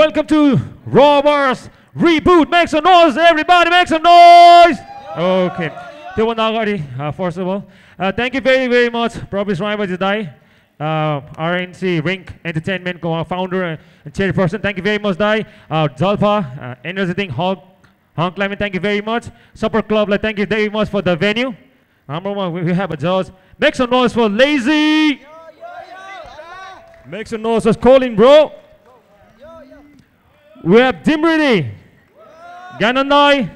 Welcome to Robars Reboot. Make some noise, everybody. Make some noise. Okay. Tewa nagari. First of all, thank you very, very much. Robars Reboot. RNC Rink Entertainment co-founder and chairperson. Thank you very much, Dai. Jalpa, Energy Hog, Hong Climate. Thank you very much. Supper Club. Like, thank you very much for the venue. We have a judge. Make some noise for Lazy. Yo, yo, yo. Make some noise for Colin, bro. Yo, yo. We have Dimrini, Gananai,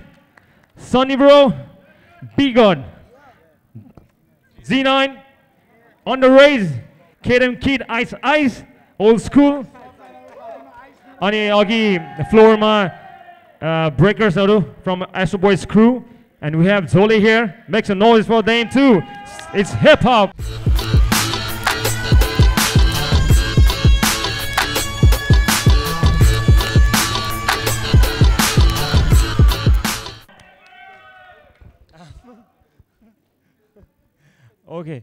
Sunny Bro, Bigon, Z9, On the Raise. Kerem Kid, Ice, Old School. Ani Agi floor ma breakers from Astro Boys crew, and we have Zoli here. Make some noise for them too. It's hip hop. Okay.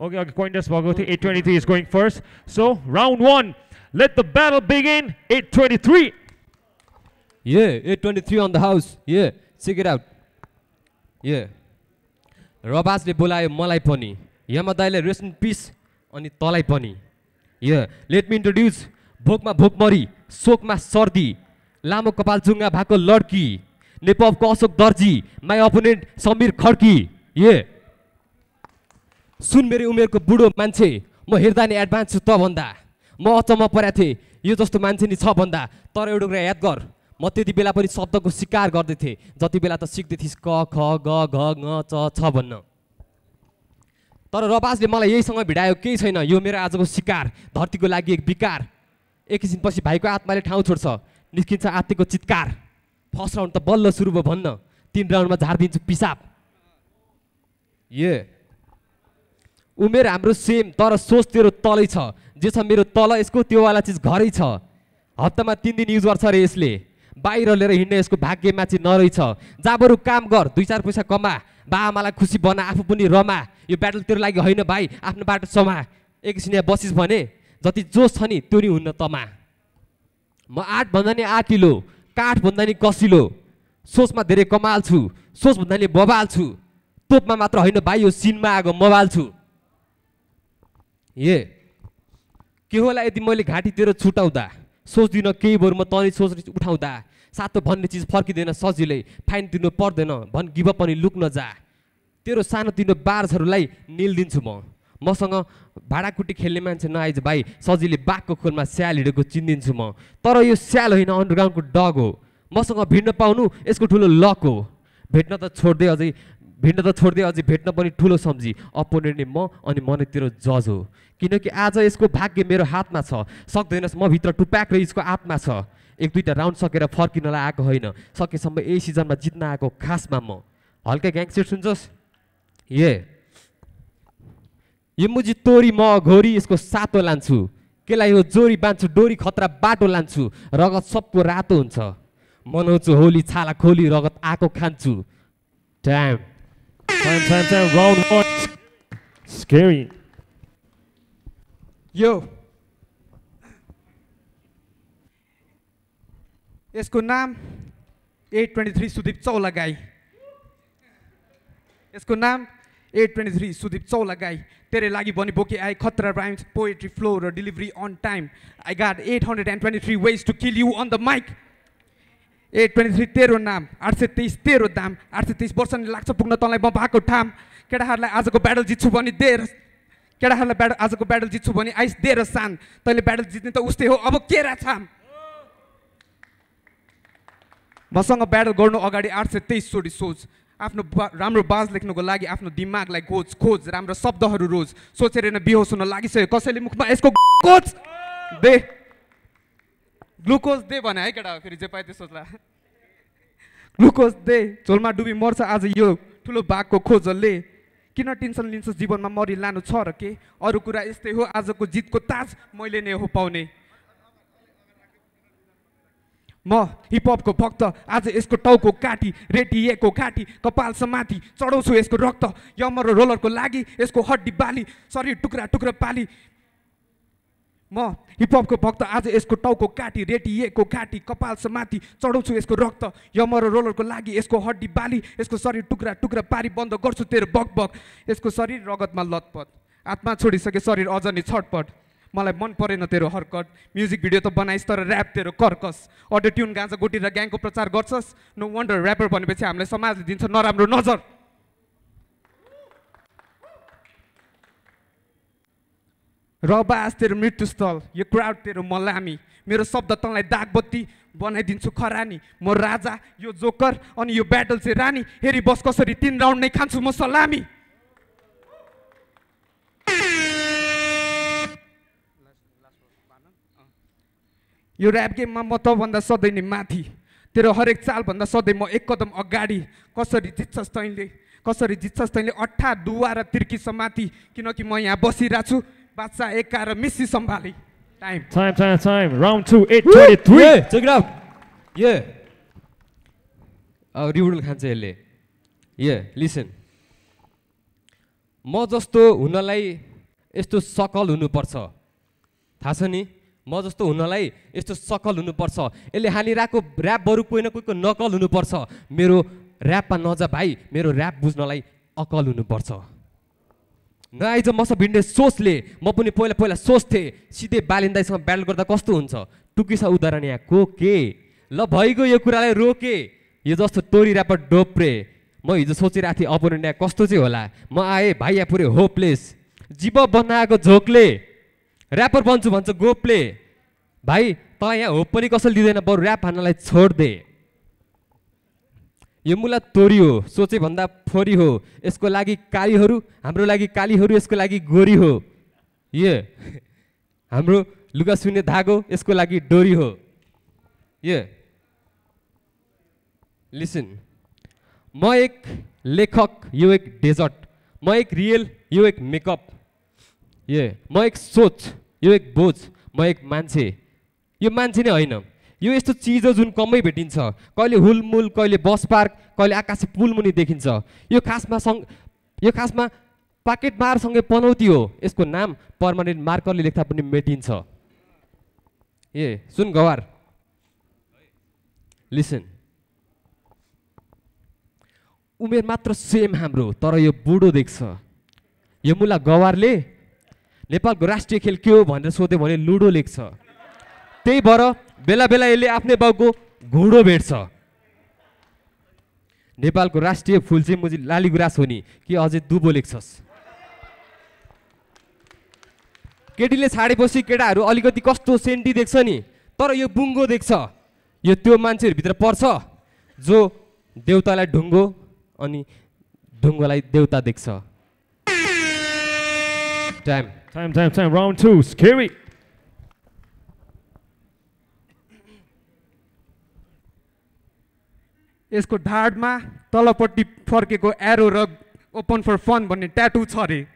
Okay, Coindesk Vago 823 is going first. So, round one, let the battle begin. 823. Yeah, 823 on the house. Yeah, check it out. Yeah. Robasle bolayo malai pani. Yama daile rest in peace ani talai pani. Yeah, let me introduce Bhokma Bhokmari, Sokma Sardi, Lamo Kapal Junga Bhako Ladki, Nepov Kosok Darji, my opponent Samir Kharki. Yeah. सुन मेरे उमेर को बुढो मान्छे म हेर्दा नि advance छु त भन्दा म अचम्म परेको थिएँ यो जस्तो मान्छे नि छ भन्दा तर एउटा कुरा याद गर म त्यति बेला पनि शब्दको शिकार गर्दै थिएँ जति बेला त सिक्दै थिइस् क ख ग घ ङ च छ भन्न तर रबासले मलाई यहीसँग भिडायो केही छैन यो मेरो आजको शिकार धरतीको लागि एक विकार एकैछिनपछि भाइको आत्माले ठाउँ छोड्छ निस्किन्छ आत्तिको चित्कार फर्स्ट राउन्ड त बल्ल सुरु भयो भन्न तीन राउन्डमा झार्दिन्छु पिसाब ए उमेर हाम्रो सेम तर सोच तेरो तलै छ जे छ मेरो तल यसको त्योवाला चिज घरै छ हप्तामा 3 दिन युज गर्छ रे यसले बाहिर लिएर हिँड्ने यसको भाग्यमा चाहिँ नरहेछ जा बरु काम गर 2-4 पैसा कमा बाआमालाई खुसी बना आफू पनि रमा यो ब्याटल तेरो लागि होइन भाइ आफ्नो बाटो समा एकछिन यहाँ बसिस् भने जति जोस छ नि त्यो नि हुन्न तमा म आठ भन्दा नि आकिलो काठ भन्दा नि कसिलो सोचमा धेरै कमाल छु सोच भन्दा नि बबाल छु तोपमा मात्र होइन भाइ यो सिनमा आगो मबाल छु ए के होला यदि मैले घाँटी तेरो छुटाउँदा सोच्दिनँ केही बरु म तनी सोच उठाउँदा सातो भन्ने चिज फर्किँदैन सजिलै फाइन दिनु पर्दैन भन गिभ अप पनि लुक्न जा तेरो सानोतिनो बार्सहरूलाई निल दिन्छु मसँग भाडाकुटी खेल्ने मान्छे नआइज भाइ सजिलै बाघको खोलमा स्याल हिँडेको चिन्दिन्छु म तर यो स्याल होइन अन्डरग्राउन्डको डग हो मसँग भिड्न पाउनु यसको ठुलो लक हो भिड्न त छोड्दै अझै भेट्न पनि ठुलो सम्झी अपोनेन्ट नि म अनि म नै तेरो जज हो किनकि आज यसको भाग्य मेरो हातमा छ सक्दैनस् म भित्र टुप्याक र यसको आत्मा छ 1-2 राउन्ड सकेर फर्किनलाई आएको होइन सकेसम्म यही सिजनमा जित्न आएको खासमा म हल्का ग्याङस्टर सुन्छस् ए मुजी तोरी म घोरी यसको सातो लान्छु केलाई यो जोरी बाँध्छु डोरी खतरा बाटो लान्छु रगत सबको रातो हुन्छ मनाउँछु होली छाला खोली रगत आएको खान्छु Time. Round one. Scary. Yo. इसको नाम 823 सुदीप चौलागाई. इसको नाम 823 सुदीप चौलागाई. तेरे लागि बनी बोकी आई खतरा rhymes, poetry flow र delivery on time. I got 823 ways to kill you on the mic. 823 तेरो नाम 823 तेरो दाम 823 वर्ष नि लाग्छ पुग्न तँलाई म भएको ठाम केटाहरूलाई आजको ब्याटल जित्छु भने आइस देर सान तैँले ब्याटल जित्ने त उस्तै हो अब केरा छाम मसँग ब्याटल गर्नु अगाडि 823 सोच आफ्नो राम्रो बाज लेख्नुको लागि आफ्नो दिमागलाई खोज राम्रो शब्दहरू रोज सोचेर न बेहोस हुन लागिसक्यो कसैले मुखमा यसको कोच दे ग्लुकोज दे भने है केटा फेरि जे पाए त्यो सोचला ग्लुकोज दे झोलमा डुबी मर्छ आज यो ठुलो बाघको खोजले किन टेन्सन लिन्छ जीवनमा मरि लानु छ र के अरू कुरा यस्तै हो आजको जितको ताज मैले नै हो पाउने म हिपहपको भक्त आज यसको टाउको काटी रेटिएको घाँटी कपालसम्माथि चढाउँछु यसको रक्त यमर रोलरको लागि यसको हड्डी बाली शरीर टुक्रा टुक्रा पाली। म हिपहपको भक्त आज यसको टाउको काटी रेटिएको घाँटी कपालसम्माथि चढाउँछु यसको रक्त यमर रोलरको लागि यसको हड्डी बाली यसको शरीर टुक्रा टुक्रा पारी बन्द गर्छु तेरो बकबक यसको शरीर रगतमा लतपत आत्मा छोडिसके शरीर अझ नि छटपट मलाई मन परेन तेरो हरकट म्युजिक भिडियो त बनाइस् तर ऱ्याप तेरो कर्कस अडियो ट्युन गाँजा गोटी र ग्याङको प्रचार गर्छस् नो वन्डर ऱ्यापर भनेपछि हामीलाई समाजले दिन्छ नराम्रो नजर। रबास तेरो मृत्युस्थल यो क्राउड तेरो मलामी मेरो शब्द तँलाई दागबत्ती बनाइदिन्छु खरानी म राजा यो जोकर अनि यो ब्याटल चाहिँ रानी हेरी बस कसरी 3 राउन्ड नै खान्छु म सलामी। यो ऱ्याप गेममा म तँभन्दा सधैँ नै माथि तेरो हरेक चालभन्दा सधैँ म एक कदम अगाडि कसरी जित्छस् तैँले 8 दुवा र तिर्की समाति किनकि म यहाँ बसिरहेको छु बादशाह एका र मिस्सी सम्भाली। Time round 2 823 check it out ये रिडल खान्छ यसले ये लिसन म जस्तो हुनलाई यस्तो सकल हुनुपर्छ थाहा छ नि म जस्तो हुनलाई यस्तो सकल हुनुपर्छ यसले हालिरहेको ऱ्याप बरु कोही न कोहीको नकल हुनुपर्छ मेरो ऱ्यापमा नजा भाइ मेरो ऱ्याप बुझ्नलाई अकल हुनुपर्छ नआइज मस भिन्डे सोचले म पनि पहिला सोच्थेँ सिधै बालिन्दासँग ब्याटल गर्दा कस्तो हुन्छ टुकिस उदाहरण यहाँ को के ल भइगयो यो कुरालाई रोके यो जस्तो टोरी ऱ्यापर डोप्रे म हिजो सोचिरहेको थिएँ अपोनेन्ट यहाँ कस्तो चाहिँ होला म आएँ भाइ यहाँ पुरै होपलेस जीव बनाएको झोकले ऱ्यापर बन्छु भन्छ गोपले भाइ तँ यहाँ होप पनि कसैले दिँदैन बरु ऱ्याप हान्नलाई छोड दे यो मुला तोरी हो सोचे भन्दा फोरी हो यसको लागि कालीहरू हाम्रो लागि कालीहरू यसको लागि गोरी हो ये हाम्रो लुगा सुन्ने धागो यसको लागि डोरी हो ये लिसन म एक लेखक यो एक डेजर्ट म एक रियल यो एक मेकअप ये म एक सोच यो एक बोझ म एक मान्छे यो मान्छे नै होइन यो यस्तो चिज हो जुन कमै भेटिन्छ कहिले हुलमुल कहिले बस पार्क कहिले आकाशी पुल मुनि देखिन्छ यो खासमा पाकेट मारसँगै पनौती हो यसको नाम पर्मानेन्ट मार्करले लेख्दा पनि मेटिन्छ। ए सुन गवार लिसन उमेर मात्र सेम हाम्रो तर यो बुढो देख्छ यो मुला गवारले नेपालको राष्ट्रिय खेल के हो भनेर सोध्यो भने लुडो लेख्छ त्यही भएर बेला बेला यसले आफ्नै बाउको घुँडो भेट्छ नेपालको राष्ट्रिय फुल चाहिँ मुजी लालीगुराँस हो नि कि अझै दुबो लेख्छस् केटीले छाडेपछि केटाहरू अलिकति कस्तो सेन्टी देख्छ नि तर यो बुङ्गो देख्छ यो त्यो मान्छेहरूभित्र पर्छ जो देउतालाई ढुङ्गो अनि ढुङ्गोलाई देउता देख्छ। Time. Round 2. Scary. इसको ढाड में तलपट्टी फर्केको एरो र ओपन फर फन भन्ने ट्याटू छ रे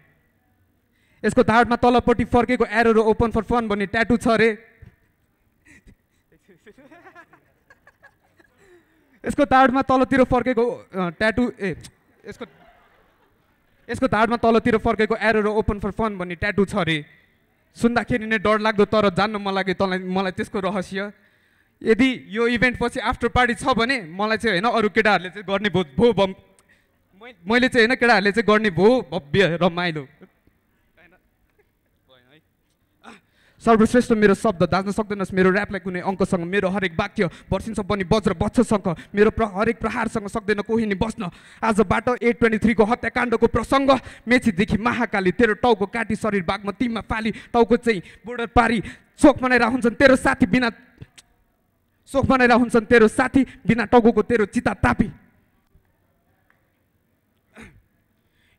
इसको ढाड में तलपट्टी फर्केको एरो र ओपन फर फन भन्ने ट्याटू छ रे इसको ढाड में तलतिर फर्केको ट्याटू ए यसको ढाडमा तलतिर फर्केको एरो र ओपन फर फन भन्ने ट्याटू छ रे सुन्दाखेरि नै डर लाग्दो तर जान्न मन लाग्यो मलाई त्यसको रहस्य यदि यो इभेन्ट पछि आफ्टर पार्टी छ भने मलाई चाहिँ होइन अरू केटाहरूले चाहिँ गर्ने मैले चाहिँ होइन केटाहरूले चाहिँ गर्ने भो भव्य रमाइलो सर्वश्रेष्ठ मेरो शब्द दाज्न सक्दैनस् मेरो ऱ्यापलाई कुनै अङ्कसँग मेरो हरेक वाक्य वर्षिन्छ पनि वज्र बच्छसँग मेरो हरेक प्रहारसँग सक्दैन कोही नि बस्न आजबाट 823 को हत्याकाण्डको प्रसङ्ग मेचीदेखि महाकाली तेरो टाउको काटी शरीर बागमतीमा फाली टाउको चाहिँ बोर्डर पारी शोक मनाइरा हुन्छन् तेरो साथी बिना टाउको तेरो चिता तापी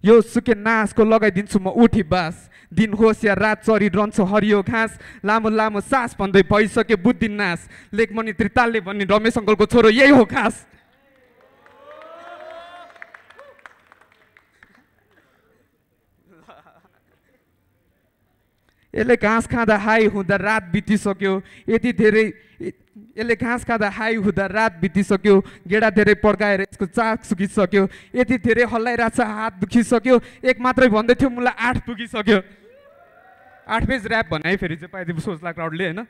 यो सुके नासको लगाइदिन्छु म उठी बास दिन होस् या रात चरिरहन्छ हरियो घाँस लामो लामो सास भन्दै भइसके बुद्धि नास लेखमणि त्रितालले भन्ने रमेश अङ्कलको छोरो यही हो खास। यसले घाँस खाँदा हाई हुँदा रात बितिसक्यो, यति धेरै यसले घाँस खाँदा हाई हुँदा रात बितिसक्यो, गेडा धेरै पड्काएर यसको चाक सुकिसक्यो, यति धेरै हल्लाइरहेछ हात दुखिसक्यो, एक मात्रै भन्दै थियो मलाई 8 पुगिसक्यो। 8 पेज ऱ्याप भनाइ फेरि चाहिँ पाइदियो सोचला क्राउडले हैन।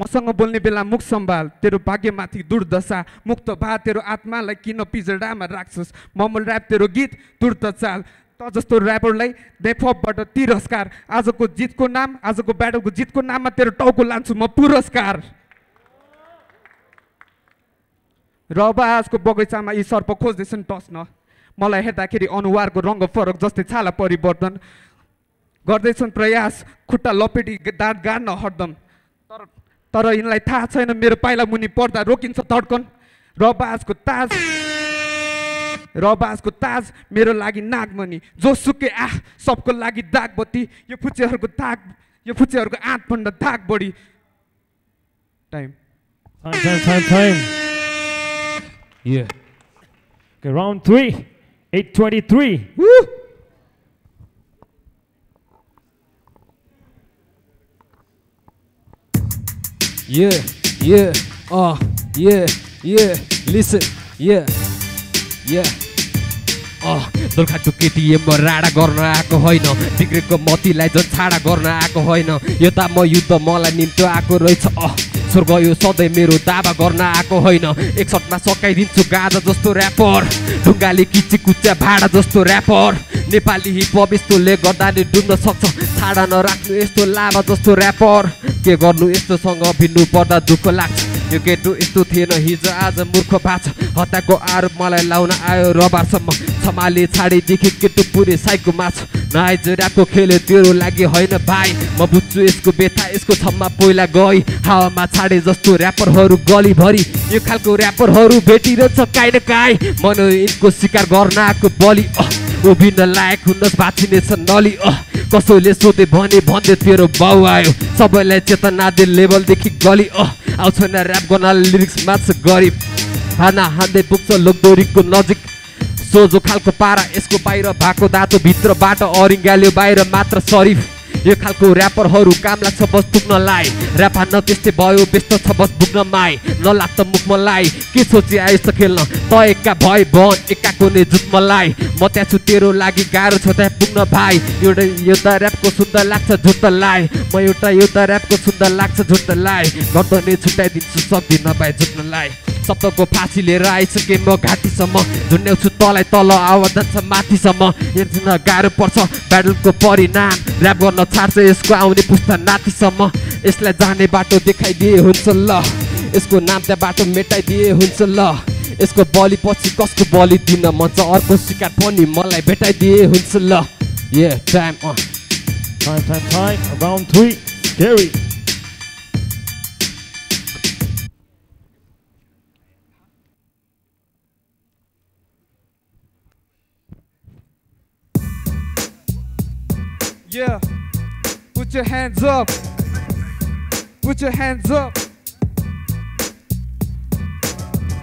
मसँग बोल्ने बेला मुख सम्भाल, तेरो भाग्यमाथि दुर्दशा, मुक्त भा तेरो आत्मालाई किन पिजडामा राख्छस्, ममल ऱ्याप तेरो गीत तुर्त चाल, त जस्तो ऱ्यापरलाई देफबाट तिरस्कार, आजको जितको नाम आजको ब्याटलको जितको नाममा तेरो टाउको लान्छु म पुरस्कार। रबासको बगैँचामा यी सर्प खोज्दैछन् टस्न, मलाई हेर्दाखेरि अनुहारको रङ्ग फरक जस्तै छाला परिवर्तन गर्दैछन् प्रयास, खुट्टा लपेटी दाँत गाड्न हरदम, तर यिनलाई थाहा छैन मेरो पाइला मुनि पर्दा रोकिन्छ धड्कन। रबासको ताज मेरो लागि नागमणि, जोसुकै आह सबको लागि दागबत्ती, यो फुच्चेहरूको आँटभन्दा दाग बढी। Time yeah okay round 3 823 woo yeah yeah oh yeah yeah listen yeah yeah Dolakha टुकेटिए म राडा गर्न आएको होइन, बिग्रेको मतीलाई झन् छाडा गर्न आएको होइन, यो त म युद्ध मलाई निम्तो आएको रहेछ। स्वर्ग यो सधैँ मेरो दावा गर्न आएको होइन, एक सटमा सकाइदिन्छु गाजा जस्तो ऱ्यापर, ढुङ्गाले किची कुच्चा भाडा जस्तो ऱ्यापर, नेपाली हिपहप यस्तोले गर्दा नै डुब्न सक्छ, छाडा नराख्नु यस्तो लाभा जस्तो ऱ्यापर, के गर्नु यस्तोसँग भिन्नु पर्दा दुःख लाग्छ, यो केटो यस्तो थिएन हिजो आज मूर्ख भाषा, हत्याको आरोप मलाई लाउन आयो रबारसम्म, छमाले छाडेदेखि केटो पुरै साइको माछ, नाइजेरियाको खेले तेरो लागि होइन भाइ, म बुझ्छु यसको व्यथा यसको छम्मा पहिला गई, हावामा छाडे जस्तो ऱ्यापरहरू गलीभरि, यो खालको ऱ्यापरहरू भेटिरहन्छ काहीँ न काहीँ, मन यिनको शिकार गर्न आएको बलि, उभिन लायक हुन बाँचिनेछ नली, कसैले सोधे भने भन्दै तेरो बाउ आयो, सबैलाई चेतना दे लेभलदेखि गली, आउँछन् ऱ्याप गर्न लिरिक्स माछ गरिब, खाना हान्दै पुग्छ लोकदोरीको नजिक, सोझो खालको पारा यसको बाहिर भएको दाँतो भित्रबाट अरिङ्गाल्यो बाहिर मात्र सरिफ, यो खालको ऱ्यापरहरू काम लाग्छ बस पुग्न लाए, ऱ्याप हान्न त्यस्तै भयो व्यस्त छ बस पुग्न माए, नलाग्छ मुख मलाई के सोचे आयो यस्तो खेल्न, त एक्का भए भन एक्का कोने जुत मलाई, म त्यहाँ छु तेरो लागि गाह्रो छ त्यहाँ पुग्न भाइ, एउटा ऱ्यापको सुन्दा लाग्छ झुट्ट लाए, म एउटा ऱ्यापको सुन्दा लाग्छ झुट्ट लाए, गर्दनै छुट्याइदिन्छु सक्दिनँ भाइ झुट्न लाए, शब्दको फाँसी लिएर आइसकेँ म घाँटीसम्म, झुन्ड्याउँछु तलाई तल आवाज जान्छ माथिसम्म, हेर्न गाह्रो पर्छ ब्याटलको परिणाम, ऱ्याप गर्न छाड्छ यसको आउने पुस्ता नातिसम्म, यसलाई जाने बाटो देखाइदिए हुन्छ ल, यसको नाम त्यहाँ बाटो मेटाइदिए हुन्छ ल, यसको बलि पछि कसको बलि दिन मन छ, अर्को शिकार पनि मलाई भेटाइदिए हुन्छ ल। yeah time round 3 carry yeah put your hands up, put your hands up,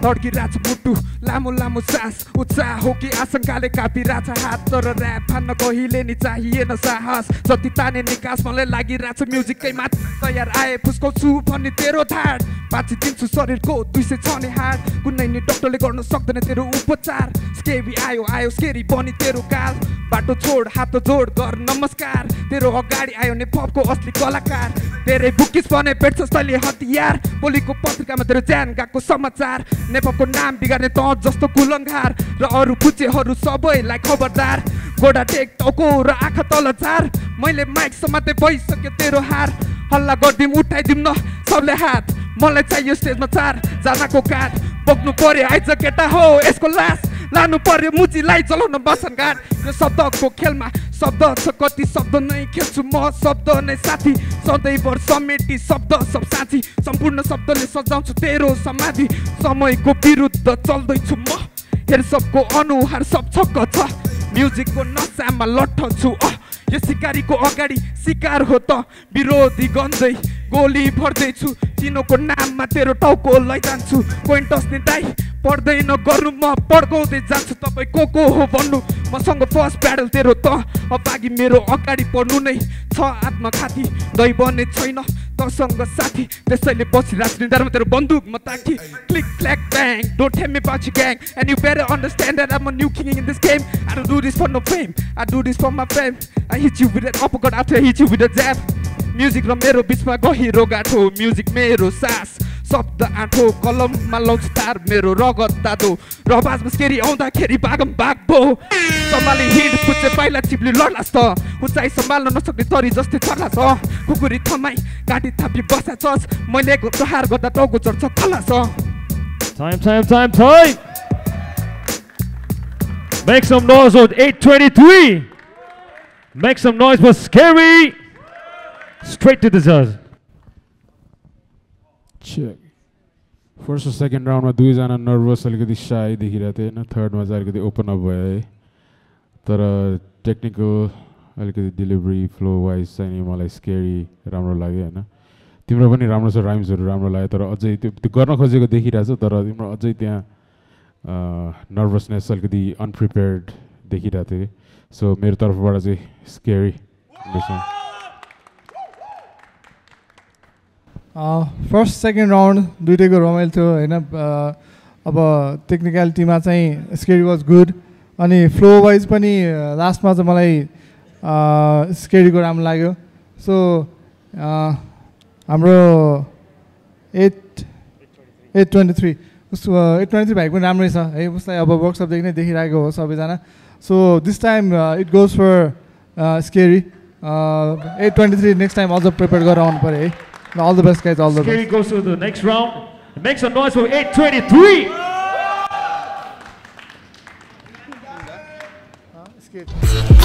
तड्किरहेछ मुटु लामो लामो सास, उत्साह हो कि आशंकाले कापिरहेछ हात, तर ऱ्याप भन्न कहिले नि चाहिएन साहस, जति ताने निकास मलाई लागिरहेछ म्युजिककै मात, तयार आए फुस्काउँछु भन्ने तेरो धाड, बाँचिदिन्छु शरीरको 200 छ नि हाड, कुनै नि डक्टरले गर्न सक्दैन तेरो उपचार, स्केबी आयो स्केरी बनी तेरो काल, बाटो छोड हात जोड गर नमस्कार, तेरो अगाडि आयो नि पपको असली कलाकार, धेरै बुकिस बने भेट्छस् तैँले हतियार, बोलीको पत्रिकामा तेरो ज्यान गएको समाचार, नेपालको नाम बिगार्ने त जस्तो कुलङ्घार, र अरू फुच्चेहरू सबैलाई खबरदार, गोडा टेक टाउको र आँखा तल झार, मैले माइक समाते भइसक्यो तेरो हार, हल्ला गरिदिउँ उठाइदिउँ न सबले हात, मलाई चाहियो स्टेजमा चार जानाको काठ, बोक्नु पर्यो आइज केटा हो यसको लास, लानु पर्यो मुचीलाई जलाउन बसन घाट, यो शब्दको खेलमा शब्द छ कति शब्द नै खेल्छु म, शब्द नै साथी सधैँभर समेटी शब्द सब साथी, सम्पूर्ण शब्दले सजाउँछु तेरो समाधि, समयको विरुद्ध चल्दैछु म, हेर सबको अनुहार सब छक्क छ, म्युजिकको नसामा लट्ठन्छु यो सिकारीको अगाडि सिकार हो त, विरोधी गन्दै गोली भर्दैछु, चिनोको नाममा तेरो टाउको लैजान्छु, कोइन टस्ने दाई पढ्दैन गर्नु म पड्काउँदै जान्छु तपाई को हो भन्नु मसँग फर्स्ट ब्याटल तेरो त अपागी मेरो अगाडि पढ्नु नै छ आत्मघाती दै बन्ने छैन तसँग साथी त्यसैले पछि राजनीतिमा तेरो बन्दुक म ताकी click clack bang don't hem me पछि gang and you better understand that I am a new king in this game I don't do this for no fame I do this for my fame I hit you with an uppercut after hit you with a jab music र मेरो बीचमा गहिरो गाठो music मेरो सास शब्द आठो कलम मालौच तार मेरो रगत तातो रबासमा स्केरी आउँदाखेरि बागम बागबो सम्हाली हिड पुच्चे पाइला चिप्ली लड्लास् त उचाइ सम्हाल्न नसक्ने तरी जस्तै छर्लास् कुकुरी थमाई काटी थापी बसा चस मैले प्रहार गर्दा टाउको चर्छ खलास time time time time Make some noise with 823 Make some noise for Scary Straight to the judge Check. First or second round, I was nervous, shy. Third, I was open up. But technical, delivery, flow-wise, I was scary. Nervousness, unprepared. So, my taraf was scary. First second round दुईटैको रमाइलो थियो हैन अब technicality मा चाहिँ scary was good अनि flow wise पनि लास्टमा चाहिँ मलाई स्केरीको राम्रो लाग्यो सो हाम्रो 823 उसको 823 भाइको पनि राम्रै छ है उसलाई अब वर्कसप देखि नै देखिरहेको हो सबैजना so this time it goes for scary 823 next time अझ प्रिपेयर गरेर आउनु पर्यो है All the best, guys. All the best. Scary goes to the next round. Make some noise for 823. Scared.